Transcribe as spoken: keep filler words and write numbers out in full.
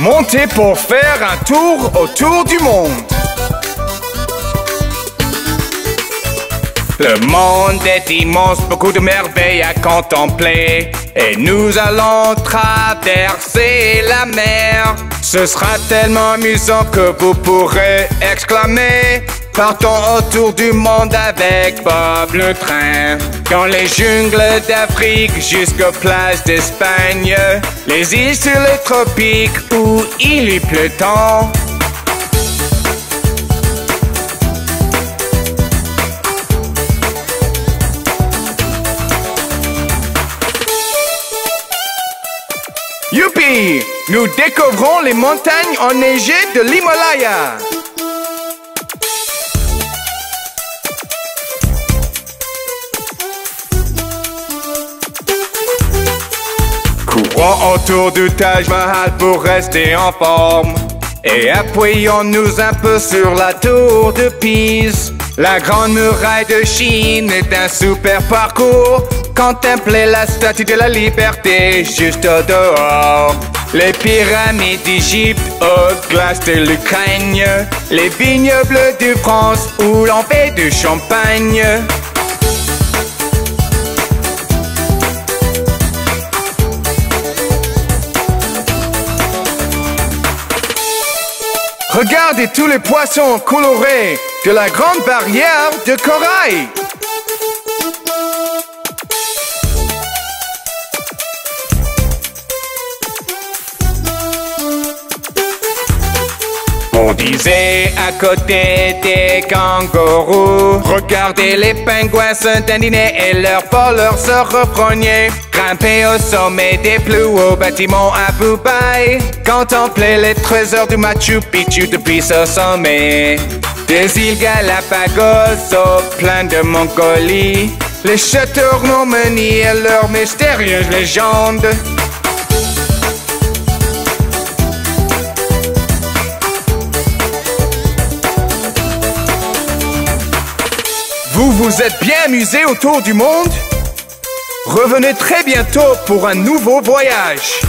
Montez pour faire un tour autour du monde. Le monde est immense, beaucoup de merveilles à contempler. Et nous allons traverser la mer. Ce sera tellement amusant que vous pourrez exclamer: partons autour du monde avec Bob le Train. Dans les jungles d'Afrique jusqu'aux plages d'Espagne, les îles sur les tropiques où il y pleut tant. Youpi! Nous découvrons les montagnes enneigées de l'Himalaya. Courons autour du Taj Mahal pour rester en forme. Et appuyons-nous un peu sur la tour de Pise. La grande muraille de Chine est un super parcours. Contempler la statue de la liberté juste au dehors. Les pyramides d'Égypte aux glaces de l'Ukraine. Les vignobles de France où l'on fait du champagne. Regardez tous les poissons colorés de la grande barrière de corail. On disait à côté des kangourous: regardez les pingouins se dandiner et leurs voleurs se reprognaient. Grimpez au sommet des plus hauts bâtiments à Dubaï. Contemplez les trésors du Machu Picchu depuis ce sommet. Des îles Galapagos au plein de Mongolie, les châteaux Normandie et leurs mystérieuses légendes. Vous vous êtes bien amusés autour du monde? Revenez très bientôt pour un nouveau voyage!